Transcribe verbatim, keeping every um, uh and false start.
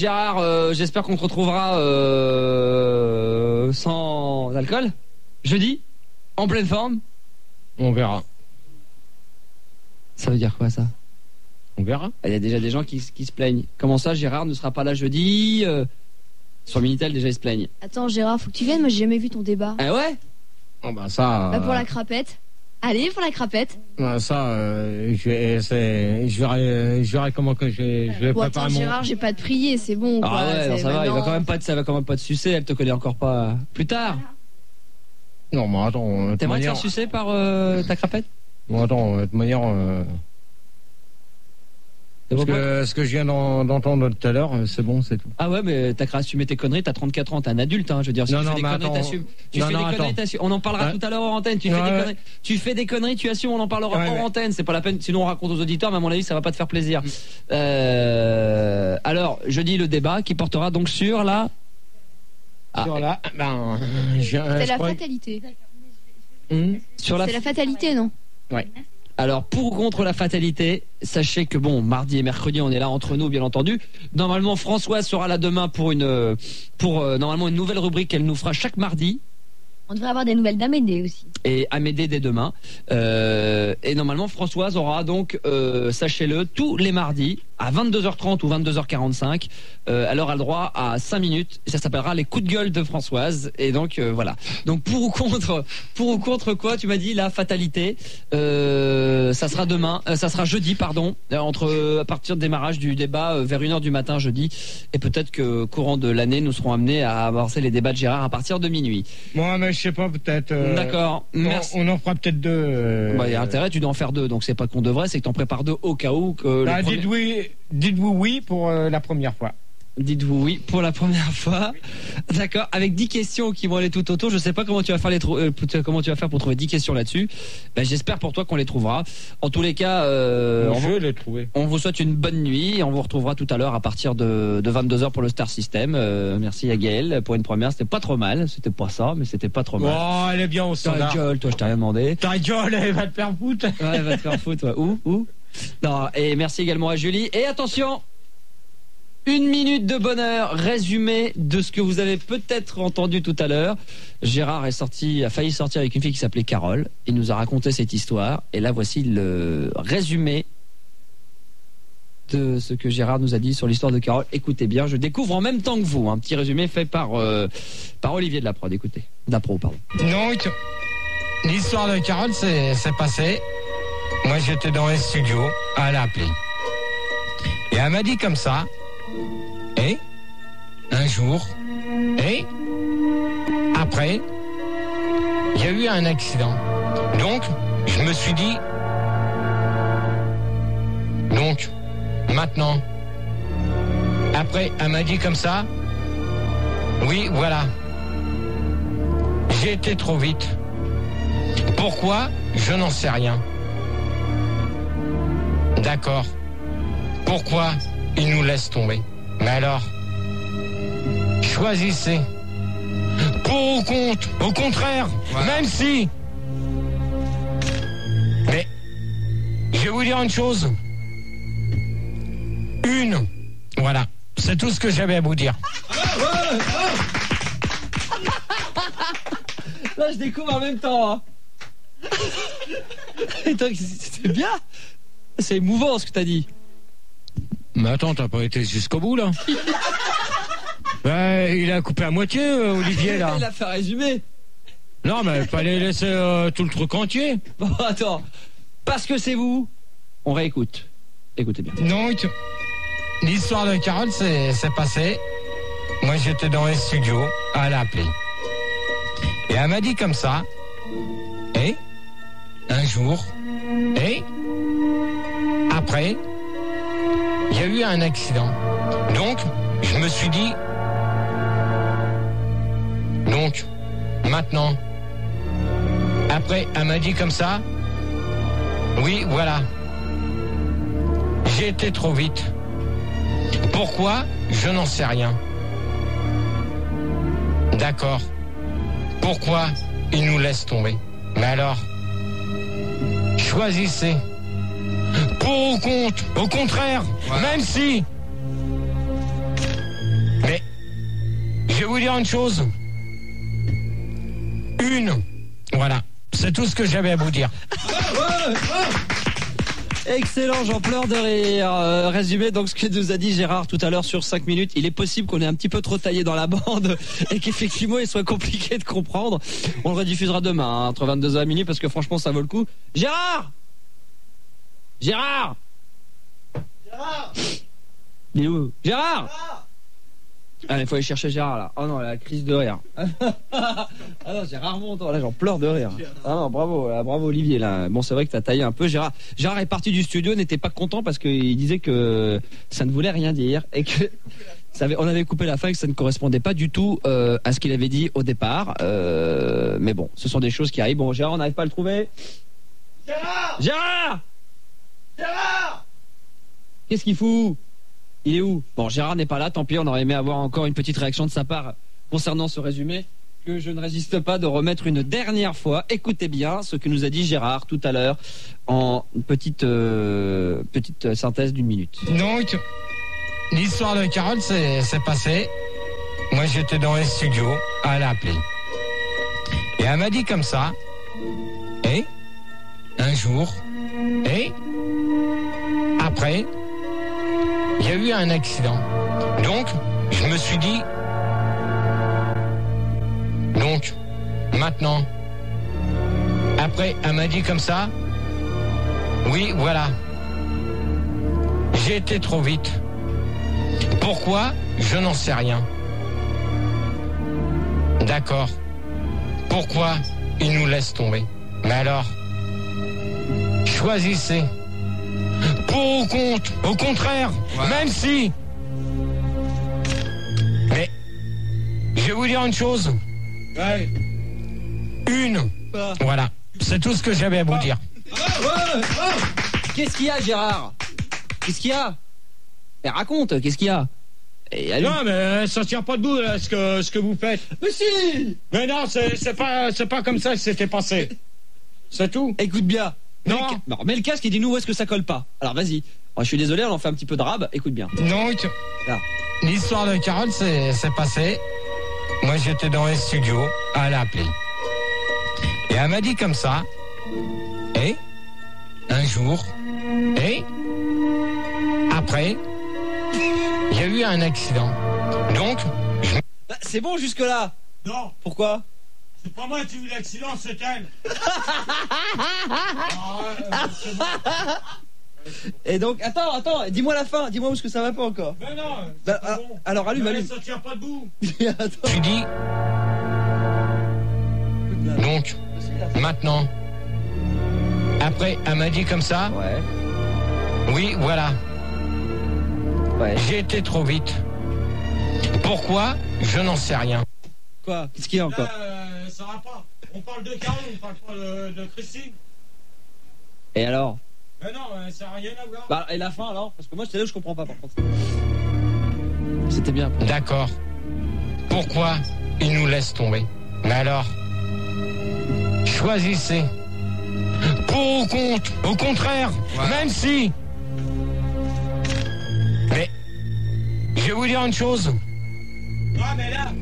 Gérard, euh, j'espère qu'on te retrouvera euh, sans alcool jeudi, en pleine forme. On verra. Ça veut dire quoi ça? On verra. Il y a déjà des gens qui, qui se plaignent. Comment ça, Gérard ne sera pas là jeudi euh, sur Minitel, déjà ils se plaignent. Attends Gérard, faut que tu viennes, moi j'ai jamais vu ton débat. Ah ouais? Oh bah ça... Euh... Bah pour la crapette. Allez, pour la crapette. Ah, ça, euh, je vais, je verrai, je verrai comment que je, je vais bon, préparer attends, mon... Gérard, j'ai pas de prier, c'est bon. Ah quoi, ouais, non, ça va, il va quand même pas, te, ça va quand même pas te sucer, elle te connaît encore pas. Plus tard. Non, mais attends. T'aimerais te faire sucer par euh, ta crapette? Non, attends, de toute manière, euh... parce que, ce que je viens d'entendre tout à l'heure, c'est bon, c'est tout. Ah ouais, mais t'as assumé tes conneries, t'as trente-quatre ans, t'es un adulte, hein, je veux dire. Si non, tu non, fais des conneries, t'assumes. Tu non, fais non, des conneries, t'assumes. On en parlera ouais. tout à l'heure en antenne. Tu, ouais, fais des ouais. conneries, tu fais des conneries, tu assumes, on en parlera ouais, en ouais. antenne. C'est pas la peine, sinon on raconte aux auditeurs, mais à mon avis, ça va pas te faire plaisir. Euh, alors, je dis le débat qui portera donc sur la. Ah, sur la. Ben, c'est la crois... fatalité. Mmh. C'est la... la fatalité, non? Ouais. Alors, pour ou contre la fatalité, sachez que, bon, mardi et mercredi, on est là entre nous, bien entendu. Normalement, Françoise sera là demain pour une, pour, euh, normalement, une nouvelle rubrique qu'elle nous fera chaque mardi. On devrait avoir des nouvelles d'Amédée aussi. Et Amédée dès demain. Euh, et normalement, Françoise aura donc, euh, sachez-le, tous les mardis, à vingt-deux heures trente ou vingt-deux heures quarante-cinq, euh, elle aura le droit à cinq minutes. Ça s'appellera les coups de gueule de Françoise. Et donc, euh, voilà. Donc, pour ou contre, pour ou contre quoi, tu m'as dit, la fatalité, euh, ça sera demain, euh, ça sera jeudi, pardon, entre, euh, à partir du démarrage du débat, euh, vers une heure du matin, jeudi. Et peut-être que, courant de l'année, nous serons amenés à avancer les débats de Gérard à partir de minuit. Moi, mais je sais pas, peut-être. Euh, D'accord. Merci. On en fera peut-être deux. Euh, bah, il y a intérêt, tu dois en faire deux. Donc, c'est pas qu'on devrait, c'est que t'en prépares deux au cas où que. Bah, dites oui. Dites-vous oui pour euh, la première fois. Dites-vous oui pour la première fois. D'accord. Avec dix questions qui vont aller tout autour. Je ne sais pas comment tu vas faire, les euh, comment tu vas faire pour trouver dix questions là-dessus. Ben, j'espère pour toi qu'on les trouvera. En tous les cas, euh, on, les trouver. on vous souhaite une bonne nuit. Et on vous retrouvera tout à l'heure à partir de, de vingt-deux heures pour le Star System. Euh, merci à Gaël pour une première. C'était pas trop mal. C'était pas ça, mais c'était pas trop mal. Oh, elle est bien au standard. Ta gueule, toi, je t'ai rien demandé. Ta gueule, elle va te faire foutre. Ouais, elle va te faire foutre. Ouais. Où Où Non, et merci également à Julie. Et attention, une minute de bonheur, résumé de ce que vous avez peut-être entendu tout à l'heure. Gérard est sorti, a failli sortir avec une fille qui s'appelait Carole. Il nous a raconté cette histoire. Et là, voici le résumé de ce que Gérard nous a dit sur l'histoire de Carole. Écoutez bien, je découvre en même temps que vous un petit résumé fait par, euh, par Olivier de la pro. Écoutez, de la pro, pardon. Donc, l'histoire de Carole s'est passée. Moi, j'étais dans les studios, elle a appelé. Et elle m'a dit comme ça, et un jour, et après, il y a eu un accident. Donc, je me suis dit, donc, maintenant, après, elle m'a dit comme ça, oui, voilà, j'ai été trop vite. Pourquoi? Je n'en sais rien. D'accord. Pourquoi il nous laisse tomber? Mais alors, choisissez. Pour ou contre? Au contraire, voilà. Même si. Mais, je vais vous dire une chose. Une. Voilà. C'est tout ce que j'avais à vous dire. Là, je découvre en même temps. Hein. Et donc, c'était bien. C'est émouvant ce que t'as dit. Mais attends, t'as pas été jusqu'au bout là. Ben, il a coupé à moitié, euh, Olivier là. Il a fait résumer. Non, mais fallait laisser euh, tout le truc entier. Bon, attends, parce que c'est vous, on réécoute. Écoutez bien. Donc, l'histoire de Carole s'est passée. Moi, j'étais dans les studios, elle a appelé. Et elle m'a dit comme ça. Et un jour, et après, il y a eu un accident. Donc, je me suis dit, donc, maintenant, après, elle m'a dit comme ça, oui, voilà, j'ai été trop vite. Pourquoi? Je n'en sais rien. D'accord. Pourquoi il nous laisse tomber? Mais alors, choisissez. Pour ou contre? Au contraire, voilà. Même si. vous dire une chose. Une. Voilà. C'est tout ce que j'avais à vous dire. Excellent, j'en pleure de rire. Euh, résumé donc ce que nous a dit Gérard tout à l'heure sur cinq minutes. Il est possible qu'on ait un petit peu trop taillé dans la bande et qu'effectivement il soit compliqué de comprendre. On le rediffusera demain hein, entre vingt-deux heures et minuit parce que franchement ça vaut le coup. Gérard Gérard Gérard Il est où Gérard, Gérard Allez, il faut aller chercher Gérard là. Oh non, la crise de rire. Ah non, j'ai rarement entendu. Là, j'en pleure de rire. Ah non, bravo, là, bravo Olivier. Là. Bon, c'est vrai que t'as taillé un peu. Gérard Gérard est parti du studio, n'était pas content parce qu'il disait que ça ne voulait rien dire et que ça avait, on avait coupé la fin et que ça ne correspondait pas du tout euh, à ce qu'il avait dit au départ. Euh, mais bon, ce sont des choses qui arrivent. Bon, Gérard, on n'arrive pas à le trouver. Gérard Gérard Gérard Qu'est-ce qu'il fout? Il est où? Bon, Gérard n'est pas là, tant pis, on aurait aimé avoir encore une petite réaction de sa part concernant ce résumé que je ne résiste pas de remettre une dernière fois. Écoutez bien ce que nous a dit Gérard tout à l'heure en petite, euh, petite synthèse d'une minute. Donc, l'histoire de Carole s'est passée. Moi, j'étais dans les studios, elle a appelé. Et elle m'a dit comme ça, et un jour, et après... il y a eu un accident. Donc, je me suis dit... Donc, maintenant... Après, elle m'a dit comme ça... Oui, voilà. J'ai été trop vite. Pourquoi? Je n'en sais rien. D'accord. Pourquoi il nous laisse tomber? Mais alors, choisissez... Pour ou contre, au contraire, voilà. Même si... Mais, je vais vous dire une chose. Ouais. Une. Ah. Voilà, c'est tout ce que j'avais à vous dire. Ah. Ah. Ah. Qu'est-ce qu'il y a, Gérard? Qu'est-ce qu'il y a? Mais raconte, qu'est-ce qu'il y a? Et allez... Non, mais ça tient pas debout, là, ce que, ce que vous faites. Mais si! Mais non, c'est pas, pas comme ça que c'était passé. C'est tout. Écoute bien. Non. Non, mets le casque et dis-nous où est-ce que ça colle pas. Alors vas-y. Je suis désolé, on en fait un petit peu de rab. Écoute bien. Donc, l'histoire de Carole s'est passée. Moi, j'étais dans les studios. Elle a appelé. Et elle m'a dit comme ça. Et un jour. Et après, il y a eu un accident. Donc, je... bah, c'est bon jusque-là. Non. Pourquoi? C'est pas moi qui ai eu l'accident, c'est elle. Oh, euh, c'est bon. Et donc, attends, attends, dis-moi la fin, dis-moi où est-ce que ça va pas encore. Mais non, bah, pas bon. Alors allume, mais allume. Ça tient pas debout. Tu dis... Donc, maintenant, après, elle m'a dit comme ça. Ouais. Oui, voilà. Ouais. J'ai été trop vite. Pourquoi? Je n'en sais rien. Quoi? Qu'est-ce qu'il y a encore? Là, euh, ça va pas. On parle de Carole, on parle pas de, de Christine. Et alors? Mais non, ça n'a rien à voir. Bah, et la fin alors? Parce que moi, c'est là où je comprends pas, par contre. C'était bien. D'accord. Pourquoi il nous laisse tomber? Mais alors, choisissez. Pour ou contre? Au contraire, ouais. Même si. Mais, je vais vous dire une chose. Ouais, mais là.